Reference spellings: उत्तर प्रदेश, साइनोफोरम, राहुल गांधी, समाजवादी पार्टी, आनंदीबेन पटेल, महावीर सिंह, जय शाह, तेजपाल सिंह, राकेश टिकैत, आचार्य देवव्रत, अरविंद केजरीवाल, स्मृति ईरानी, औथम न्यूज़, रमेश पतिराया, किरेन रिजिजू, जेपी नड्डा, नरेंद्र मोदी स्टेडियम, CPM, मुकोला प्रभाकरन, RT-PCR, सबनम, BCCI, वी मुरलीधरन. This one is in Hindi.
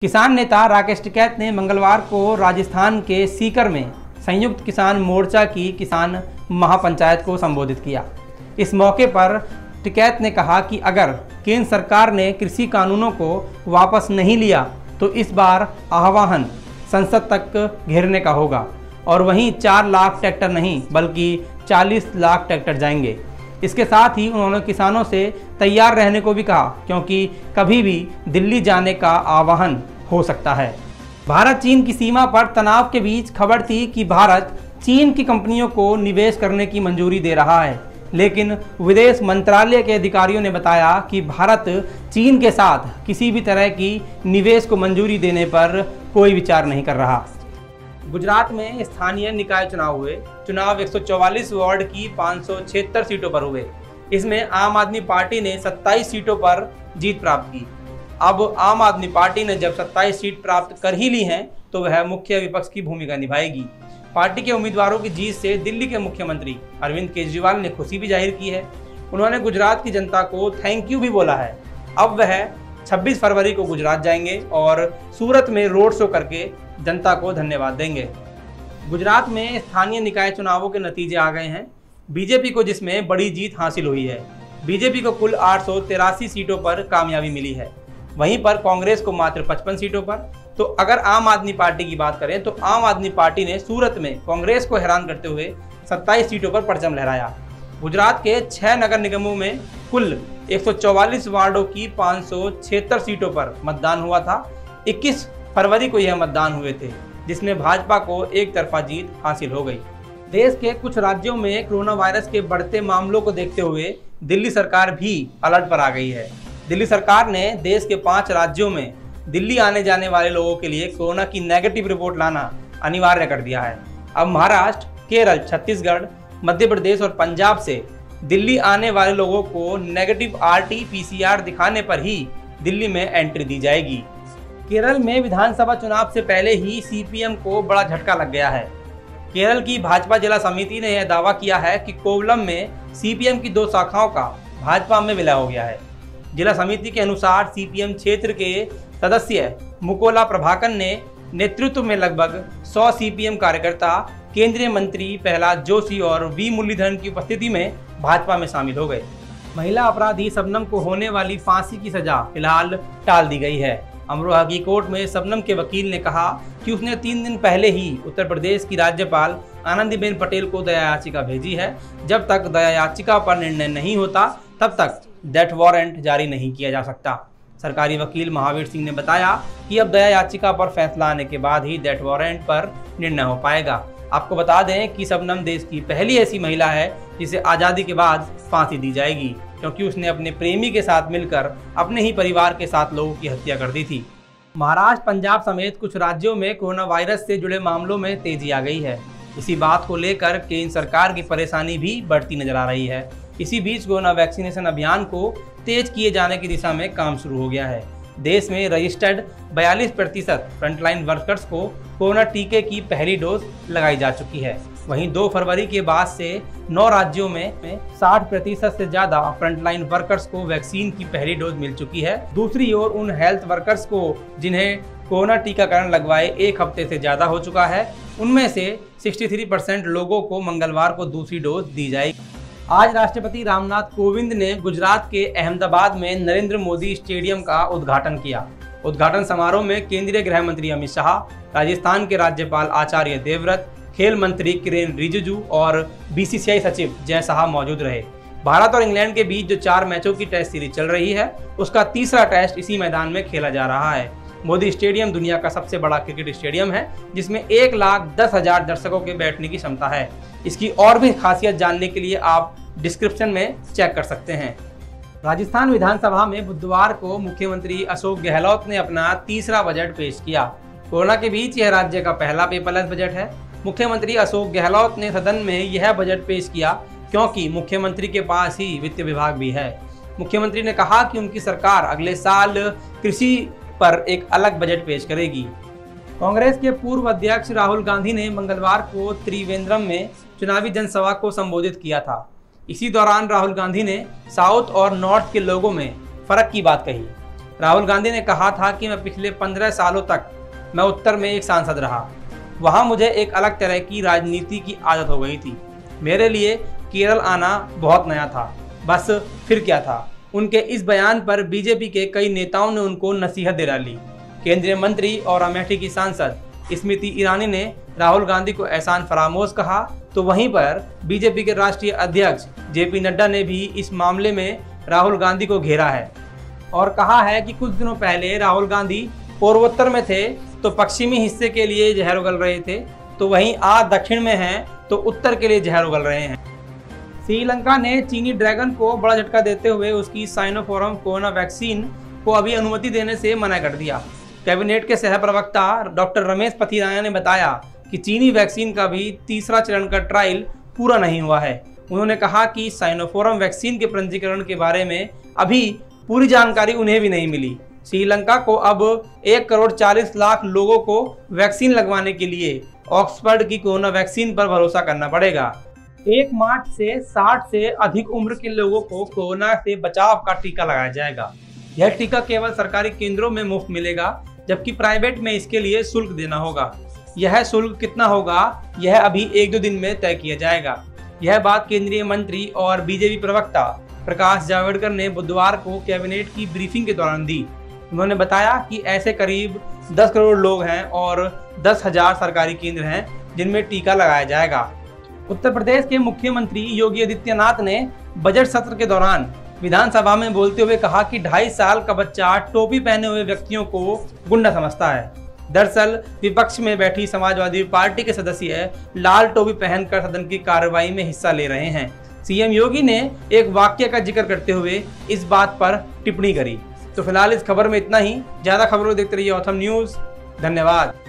किसान नेता राकेश टिकैत ने मंगलवार को राजस्थान के सीकर में संयुक्त किसान मोर्चा की किसान महापंचायत को संबोधित किया। इस मौके पर टिकैत ने कहा कि अगर केंद्र सरकार ने कृषि कानूनों को वापस नहीं लिया तो इस बार आह्वान संसद तक घेरने का होगा और वहीं 4 लाख ट्रैक्टर नहीं बल्कि 40 लाख ट्रैक्टर जाएंगे। इसके साथ ही उन्होंने किसानों से तैयार रहने को भी कहा क्योंकि कभी भी दिल्ली जाने का आह्वान हो सकता है। भारत चीन की सीमा पर तनाव के बीच खबर थी कि भारत चीन की कंपनियों को निवेश करने की मंजूरी दे रहा है, लेकिन विदेश मंत्रालय के अधिकारियों ने बताया कि भारत चीन के साथ किसी भी तरह की निवेश को मंजूरी देने पर कोई विचार नहीं कर रहा। गुजरात में स्थानीय निकाय चुनाव हुए। चुनाव 144 वार्ड की 576 सीटों पर हुए। इसमें आम आदमी पार्टी ने 27 सीटों पर जीत प्राप्त की। अब आम आदमी पार्टी ने जब 27 सीट प्राप्त कर ही ली हैं तो वह मुख्य विपक्ष की भूमिका निभाएगी। पार्टी के उम्मीदवारों की जीत से दिल्ली के मुख्यमंत्री अरविंद केजरीवाल ने खुशी भी जाहिर की है। उन्होंने गुजरात की जनता को थैंक यू भी बोला है। अब वह 26 फरवरी को गुजरात जाएंगे और सूरत में रोड शो करके जनता को धन्यवाद देंगे। गुजरात में स्थानीय निकाय चुनावों के नतीजे आ गए हैं। बीजेपी को जिसमें बड़ी जीत हासिल हुई है, बीजेपी को कुल 883 सीटों पर कामयाबी मिली है, वहीं पर कांग्रेस को मात्र 55 सीटों पर। तो अगर आम आदमी पार्टी की बात करें तो आम आदमी पार्टी ने सूरत में कांग्रेस को हैरान करते हुए 27 सीटों पर परचम लहराया। गुजरात के 6 नगर निगमों में कुल 144 वार्डों की 576 सीटों पर मतदान हुआ था। 21 फरवरी को यह मतदान हुए थे, जिसमें भाजपा को एक तरफा जीत हासिल हो गई। देश के कुछ राज्यों में कोरोना वायरस के बढ़ते मामलों को देखते हुए दिल्ली सरकार भी अलर्ट पर आ गई है। दिल्ली सरकार ने देश के 5 राज्यों में दिल्ली आने जाने वाले लोगों के लिए कोरोना की नेगेटिव रिपोर्ट लाना अनिवार्य कर दिया है। अब महाराष्ट्र, केरल, छत्तीसगढ़, मध्य प्रदेश और पंजाब से दिल्ली आने वाले लोगों को नेगेटिव RT-PCR दिखाने पर ही दिल्ली में एंट्री दी जाएगी। केरल में विधानसभा चुनाव से पहले ही CPM को बड़ा झटका लग गया है। केरल की भाजपा जिला समिति ने यह दावा किया है कि कोवलम में CPM की 2 शाखाओं का भाजपा में विलय हो गया है। जिला समिति के अनुसार CPM क्षेत्र के सदस्य मुकोला प्रभाकरन ने नेतृत्व में लगभग 100 CPM कार्यकर्ता केंद्रीय मंत्री प्रहलाद जोशी और वी मुरलीधरन की उपस्थिति में भाजपा में शामिल हो गए। महिला अपराधी सबनम को होने वाली फांसी की सजा फिलहाल टाल दी गई है। अमरोहा की कोर्ट में सबनम के वकील ने कहा कि उसने 3 दिन पहले ही उत्तर प्रदेश की राज्यपाल आनंदीबेन पटेल को दया याचिका भेजी है। जब तक दया याचिका पर निर्णय नहीं होता तब तक डेथ वारंट जारी नहीं किया जा सकता। सरकारी वकील महावीर सिंह ने बताया कि अब दया याचिका पर फैसला आने के बाद ही डेथ वारंट पर निर्णय हो पाएगा। आपको बता दें कि सबनम देश की पहली ऐसी महिला है जिसे आज़ादी के बाद फांसी दी जाएगी, क्योंकि उसने अपने प्रेमी के साथ मिलकर अपने ही परिवार के 7 लोगों की हत्या कर दी थी। महाराष्ट्र, पंजाब समेत कुछ राज्यों में कोरोना वायरस से जुड़े मामलों में तेजी आ गई है। इसी बात को लेकर केंद्र सरकार की परेशानी भी बढ़ती नजर आ रही है। इसी बीच कोरोना वैक्सीनेशन अभियान को तेज किए जाने की दिशा में काम शुरू हो गया है। देश में रजिस्टर्ड 42% फ्रंटलाइन वर्कर्स को कोरोना टीके की पहली डोज लगाई जा चुकी है। वहीं 2 फरवरी के बाद से 9 राज्यों में 60% से ज़्यादा फ्रंटलाइन वर्कर्स को वैक्सीन की पहली डोज मिल चुकी है। दूसरी ओर उन हेल्थ वर्कर्स को जिन्हें कोरोना टीकाकरण लगवाए 1 हफ्ते से ज़्यादा हो चुका है, उनमें से 63% लोगों को मंगलवार को दूसरी डोज दी जाएगी। आज राष्ट्रपति रामनाथ कोविंद ने गुजरात के अहमदाबाद में नरेंद्र मोदी स्टेडियम का उद्घाटन किया। उद्घाटन समारोह में केंद्रीय गृह मंत्री अमित शाह, राजस्थान के राज्यपाल आचार्य देवव्रत, खेल मंत्री किरेन रिजिजू और BCCI सचिव जय शाह मौजूद रहे। भारत और इंग्लैंड के बीच जो 4 मैचों की टेस्ट सीरीज चल रही है, उसका 3रा टेस्ट इसी मैदान में खेला जा रहा है। मोदी स्टेडियम दुनिया का सबसे बड़ा क्रिकेट स्टेडियम है, जिसमें 1,10,000 दर्शकों के बैठने की क्षमता है। इसकी और भी खासियत जानने के लिए आप डिस्क्रिप्शन में चेक कर सकते हैं। राजस्थान विधानसभा में बुधवार को मुख्यमंत्री अशोक गहलोत ने अपना 3रा बजट पेश किया। कोरोना के बीच यह राज्य का पहला पेपरलेस बजट है। मुख्यमंत्री अशोक गहलोत ने सदन में यह बजट पेश किया क्योंकि मुख्यमंत्री के पास ही वित्त विभाग भी है। मुख्यमंत्री ने कहा कि उनकी सरकार अगले साल कृषि पर एक अलग बजट पेश करेगी। कांग्रेस के पूर्व अध्यक्ष राहुल गांधी ने मंगलवार को त्रिवेंद्रम में चुनावी जनसभा को संबोधित किया था। इसी दौरान राहुल गांधी ने साउथ और नॉर्थ के लोगों में फर्क की बात कही। राहुल गांधी ने कहा था कि मैं पिछले 15 सालों तक मैं उत्तर में एक सांसद रहा, वहाँ मुझे एक अलग तरह की राजनीति की आदत हो गई थी। मेरे लिए केरल आना बहुत नया था, बस फिर क्या था। उनके इस बयान पर बीजेपी के कई नेताओं ने उनको नसीहत दे डाली। केंद्रीय मंत्री और अमेठी की सांसद स्मृति ईरानी ने राहुल गांधी को एहसान फरामोश कहा, तो वहीं पर बीजेपी के राष्ट्रीय अध्यक्ष जेपी नड्डा ने भी इस मामले में राहुल गांधी को घेरा है और कहा है कि कुछ दिनों पहले राहुल गांधी पूर्वोत्तर में थे तो पश्चिमी हिस्से के लिए जहर उगल रहे थे, तो वहीं आज दक्षिण में हैं तो उत्तर के लिए जहर उगल रहे हैं। श्रीलंका ने चीनी ड्रैगन को बड़ा झटका देते हुए उसकी साइनोफोरम कोरोना वैक्सीन को अभी अनुमति देने से मना कर दिया। कैबिनेट के सह प्रवक्ता डॉक्टर रमेश पतिराया ने बताया कि चीनी वैक्सीन का भी तीसरा चरण का ट्रायल पूरा नहीं हुआ है। उन्होंने कहा कि साइनोफोरम वैक्सीन के पंजीकरण के बारे में अभी पूरी जानकारी उन्हें भी नहीं मिली। श्रीलंका को अब 1,40,00,000 लोगों को वैक्सीन लगवाने के लिए ऑक्सफर्ड की कोरोना वैक्सीन पर भरोसा करना पड़ेगा। 1 मार्च से 60 से अधिक उम्र के लोगों को कोरोना से बचाव का टीका लगाया जाएगा। यह टीका केवल सरकारी केंद्रों में मुफ्त मिलेगा, जबकि प्राइवेट में इसके लिए शुल्क देना होगा। यह शुल्क कितना होगा यह अभी 1-2 दिन में तय किया जाएगा। यह बात केंद्रीय मंत्री और बीजेपी प्रवक्ता प्रकाश जावड़ेकर ने बुधवार को कैबिनेट की ब्रीफिंग के दौरान दी। उन्होंने बताया कि ऐसे करीब 10 करोड़ लोग हैं और 10,000 सरकारी केंद्र हैं जिनमें टीका लगाया जाएगा। उत्तर प्रदेश के मुख्यमंत्री योगी आदित्यनाथ ने बजट सत्र के दौरान विधानसभा में बोलते हुए कहा कि 2.5 साल का बच्चा टोपी पहने हुए व्यक्तियों को गुंडा समझता है। दरअसल विपक्ष में बैठी समाजवादी पार्टी के सदस्य लाल टोपी पहनकर सदन की कार्रवाई में हिस्सा ले रहे हैं। सीएम योगी ने एक वाक्य का जिक्र करते हुए इस बात पर टिप्पणी करी। तो फिलहाल इस खबर में इतना ही। ज़्यादा खबरों को देखते रहिए औथम न्यूज़। धन्यवाद।